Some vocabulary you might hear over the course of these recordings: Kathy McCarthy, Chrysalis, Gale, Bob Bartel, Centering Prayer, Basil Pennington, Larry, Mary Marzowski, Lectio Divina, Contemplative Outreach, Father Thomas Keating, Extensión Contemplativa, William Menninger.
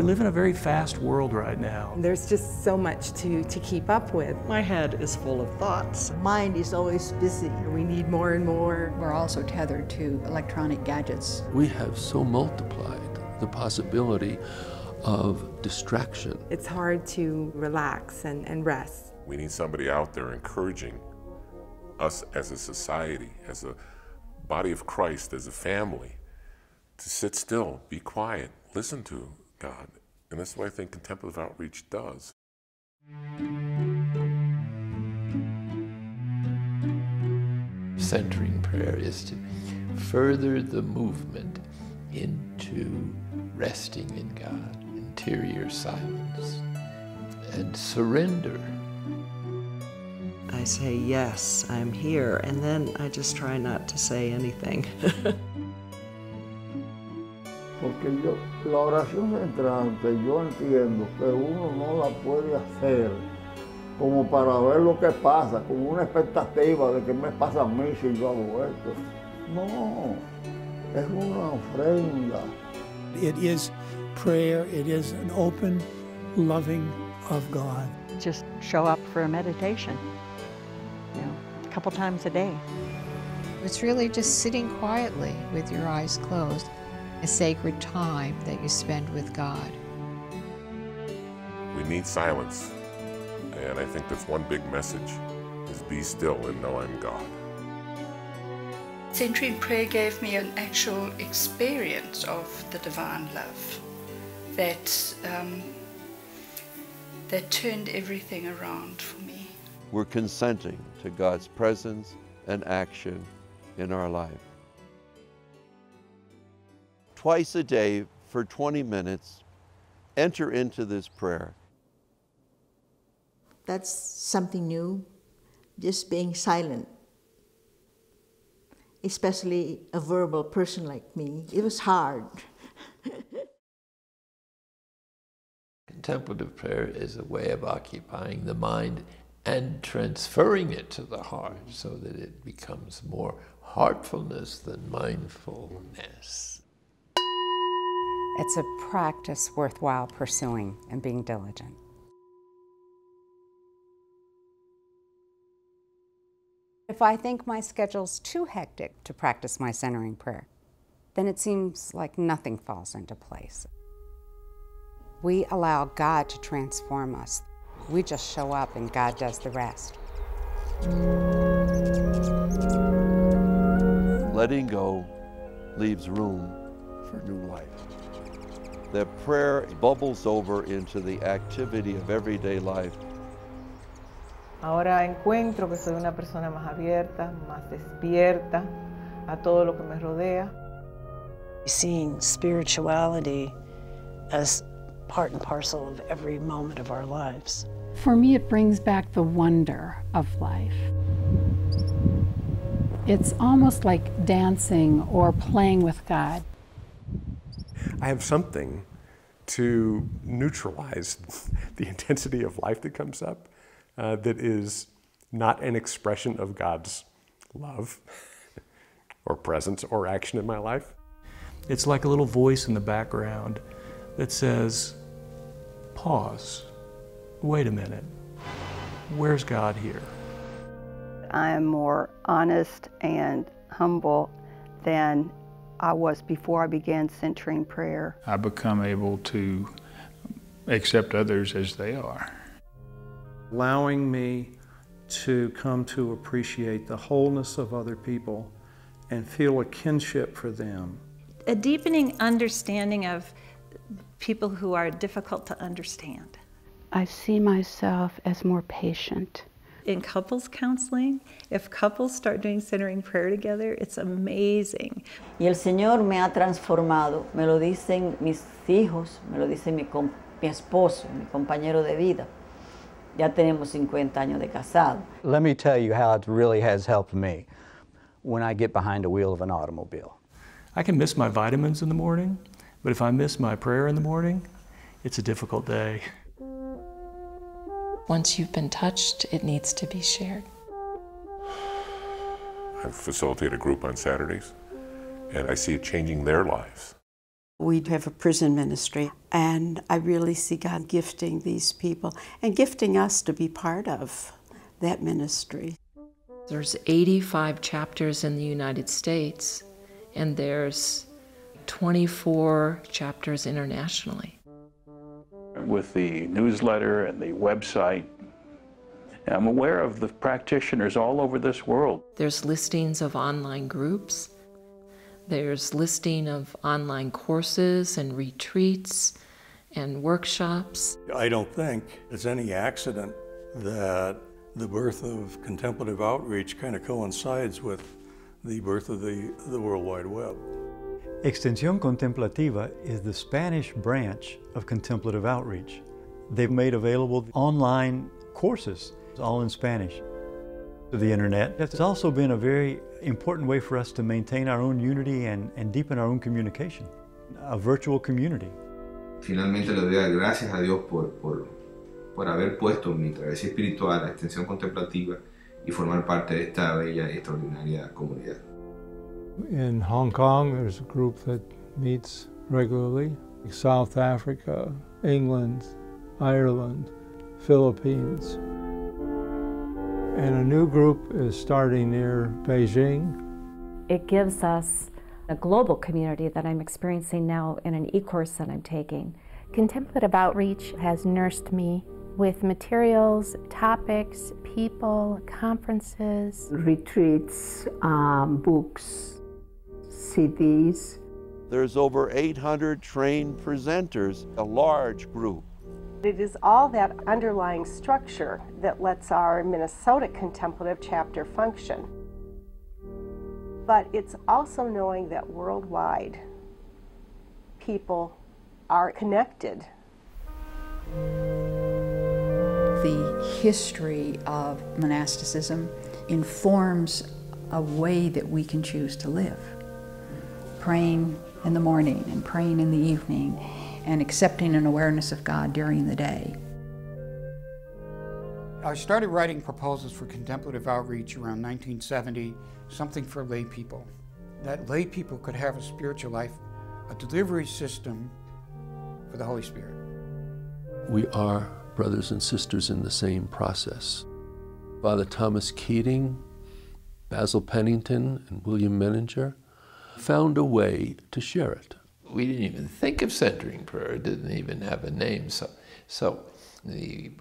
We live in a very fast world right now. There's just so much to keep up with. My head is full of thoughts. Mind is always busy. We need more and more. We're also tethered to electronic gadgets. We have so multiplied the possibility of distraction. It's hard to relax and rest. We need somebody out there encouraging us as a society, as a body of Christ, as a family, to sit still, be quiet, listen to God. And that's what I think Contemplative Outreach does. Centering prayer is to further the movement into resting in God, interior silence, and surrender. I say, yes, I'm here, and then I just try not to say anything. Porque yo, la oración entrante, yo entiendo que uno no la puede hacer como para ver lo que pasa, como una expectativa de que me pasa a mí si yo hago esto. No, es una ofrenda. It is prayer, it is an open loving of God. Just show up for a meditation, you know, a couple times a day. It's really just sitting quietly with your eyes closed. A sacred time that you spend with God. We need silence, and I think that's one big message, is be still and know I'm God. Centering Prayer gave me an actual experience of the divine love that turned everything around for me. We're consenting to God's presence and action in our life. Twice a day for 20 minutes, enter into this prayer. That's something new, just being silent, especially a verbal person like me. It was hard. Contemplative prayer is a way of occupying the mind and transferring it to the heart so that it becomes more heartfulness than mindfulness. It's a practice worthwhile pursuing and being diligent. If I think my schedule's too hectic to practice my centering prayer, then it seems like nothing falls into place. We allow God to transform us. We just show up and God does the rest. Letting go leaves room for new life. That prayer bubbles over into the activity of everyday life. Ahora encuentro que soy una persona más abierta, más despierta a todo lo que me rodea. Seeing spirituality as part and parcel of every moment of our lives. For me, it brings back the wonder of life. It's almost like dancing or playing with God. I have something to neutralize the intensity of life that comes up that is not an expression of God's love or presence or action in my life. It's like a little voice in the background that says, pause, wait a minute, where's God here? I am more honest and humble than I was before I began centering prayer. I become able to accept others as they are. Allowing me to come to appreciate the wholeness of other people and feel a kinship for them. A deepening understanding of people who are difficult to understand. I see myself as more patient. In couples counseling, if couples start doing centering prayer together, it's amazing. Y el Señor me ha transformado. Me lo dicen mis hijos, me lo dice mi esposo, mi compañero de vida. Ya tenemos 50 años de casado. Let me tell you how it really has helped me when I get behind the wheel of an automobile. I can miss my vitamins in the morning, but if I miss my prayer in the morning, it's a difficult day. Once you've been touched, it needs to be shared. I facilitate a group on Saturdays, and I see it changing their lives. We have a prison ministry, and I really see God gifting these people and gifting us to be part of that ministry. There's 85 chapters in the United States, and there's 24 chapters internationally. With the newsletter and the website, I'm aware of the practitioners all over this world. There's listings of online groups. There's listing of online courses and retreats and workshops. I don't think it's any accident that the birth of Contemplative Outreach kind of coincides with the birth of the World Wide Web. Extensión Contemplativa is the Spanish branch of Contemplative Outreach. They've made available online courses, all in Spanish. The internet has also been a very important way for us to maintain our own unity and deepen our own communication, a virtual community. Finalmente le doy las gracias a Dios por haber puesto mi travesía espiritual, la Extensión Contemplativa, y formar parte de esta bella y extraordinaria comunidad. In Hong Kong, there's a group that meets regularly. South Africa, England, Ireland, Philippines. And a new group is starting near Beijing. It gives us a global community that I'm experiencing now in an e-course that I'm taking. Contemplative Outreach has nursed me with materials, topics, people, conferences, retreats, books, CDs. There's over 800 trained presenters, a large group. It is all that underlying structure that lets our Minnesota Contemplative Chapter function. But it's also knowing that worldwide people are connected. The history of monasticism informs a way that we can choose to live. Praying in the morning and praying in the evening, and accepting an awareness of God during the day. I started writing proposals for Contemplative Outreach around 1970, something for lay people. That lay people could have a spiritual life, a delivery system for the Holy Spirit. We are brothers and sisters in the same process. Father Thomas Keating, Basil Pennington, and William Menninger found a way to share it. We didn't even think of centering prayer. It didn't even have a name. So the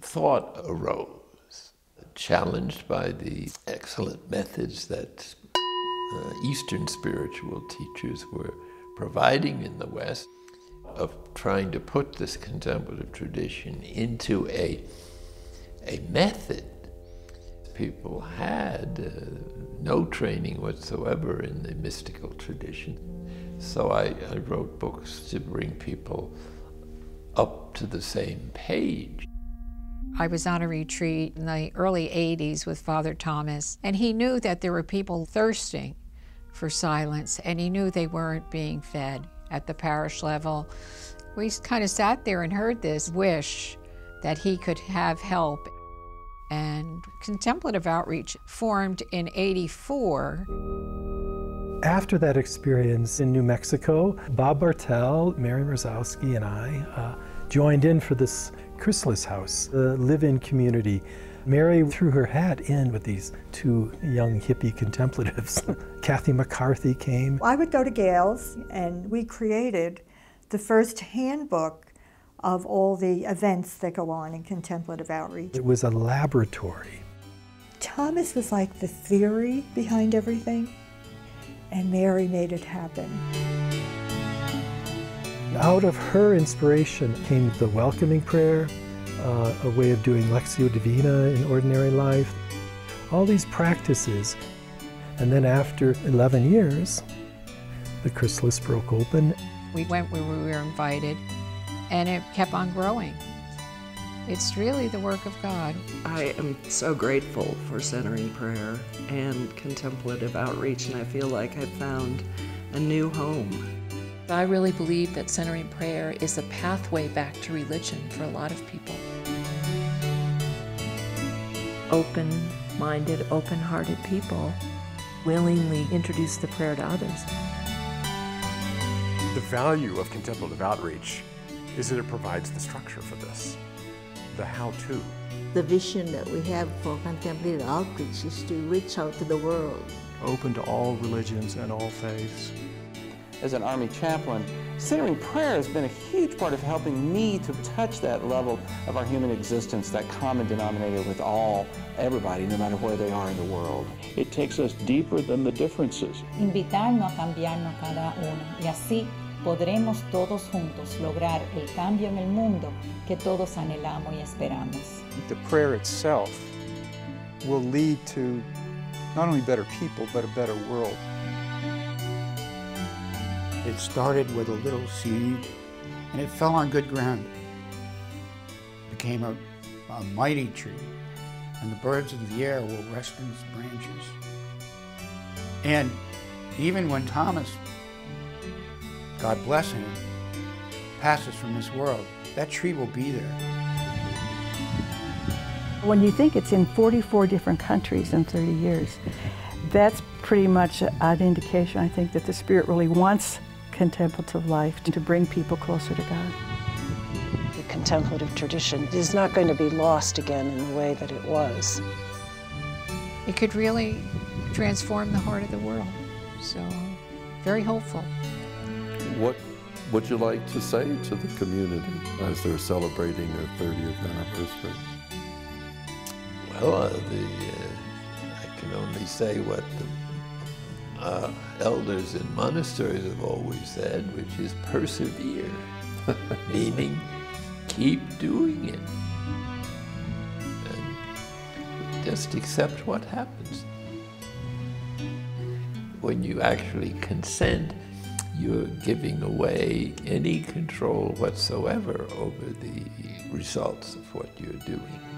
thought arose, challenged by the excellent methods that Eastern spiritual teachers were providing in the West, of trying to put this contemplative tradition into a method. People had no training whatsoever in the mystical tradition. So I wrote books to bring people up to the same page. I was on a retreat in the early 80s with Father Thomas, and he knew that there were people thirsting for silence, and he knew they weren't being fed at the parish level. We kind of sat there and heard this wish that he could have help. And Contemplative Outreach formed in '84. After that experience in New Mexico, Bob Bartel, Mary Marzowski, and I joined in for this Chrysalis house, the live-in community. Mary threw her hat in with these two young hippie contemplatives. Kathy McCarthy came. I would go to Gale's, and we created the first handbook of all the events that go on in Contemplative Outreach. It was a laboratory. Thomas was like the theory behind everything, and Mary made it happen. Out of her inspiration came the welcoming prayer, a way of doing Lectio Divina in ordinary life, all these practices. And then after 11 years, the Chrysalis broke open. We went where we were invited, and it kept on growing. It's really the work of God. I am so grateful for Centering Prayer and Contemplative Outreach, and I feel like I've found a new home. I really believe that Centering Prayer is a pathway back to religion for a lot of people. Open-minded, open-hearted people willingly introduce the prayer to others. The value of contemplative outreach is that it provides the structure for this, the how-to. The vision that we have for contemplative outreach is to reach out to the world. Open to all religions and all faiths. As an Army chaplain, Centering Prayer has been a huge part of helping me to touch that level of our human existence, that common denominator with everybody, no matter where they are in the world. It takes us deeper than the differences. Invitarnos a cambiarnos cada uno, y así podremos todos juntos lograr el cambio en el mundo que todos anhelamos y esperamos. The prayer itself will lead to not only better people, but a better world. It started with a little seed, and it fell on good ground. It became a mighty tree, and the birds of the air will rest in its branches. And even when Thomas, God bless him, passes from this world, that tree will be there. When you think it's in 44 different countries in 30 years, that's pretty much an indication, I think, that the Spirit really wants contemplative life to bring people closer to God. The contemplative tradition is not going to be lost again in the way that it was. It could really transform the heart of the world, so very hopeful. What would you like to say to the community as they're celebrating their 30th anniversary? Well, I can only say what the elders in monasteries have always said, which is persevere, meaning keep doing it, and just accept what happens. When you actually consent, you're giving away any control whatsoever over the results of what you're doing.